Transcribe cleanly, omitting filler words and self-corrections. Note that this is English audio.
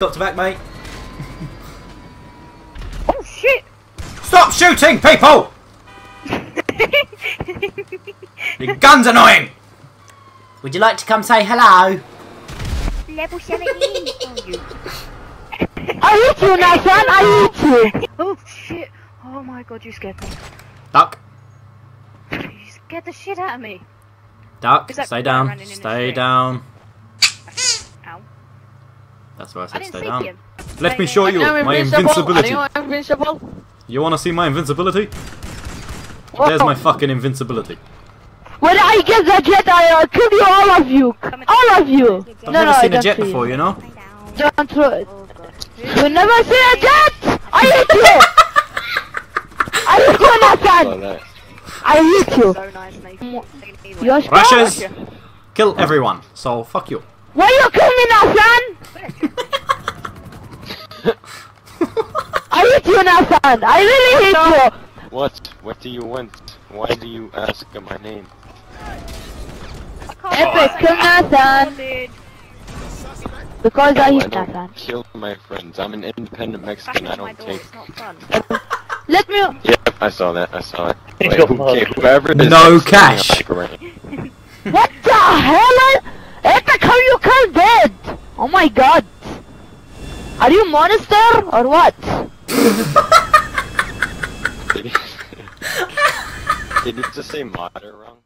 Doctor back, mate. Oh shit! Stop shooting, people! Your gun's annoying! Would you like to come say hello? Level 17. I hit you, Nathan! I hit you! Oh shit! Oh my god, you scared me. Duck. You scared the shit out of me. Duck, stay down. Stay down. Ow. That's why I said stay down. Let me show you my invincibility. I'm invincible. You wanna see my invincibility? Whoa. There's my fucking invincibility. When I get the jet, I'll kill you, all of you! All of you! I've never seen a jet before, you know? Don't throw it. You never seen a jet! I hit you! I hit you, Nathan! I hit you! You are strong! Rushes! Kill everyone, so fuck you. Why you kill me, Nathan? I hit you, Nathan! I really hit you! What do you want? Why do you ask my name? Epic, kill Nathan! Because I hit Nathan. Kill my friends. I'm an independent Mexican. I don't take. Let me. Yep, I saw that. I saw it. Wait, whoever it is, no cash. What the hell? Epic, how you come dead? Oh my god! Are you a monster or what? Did you just say mod or wrong?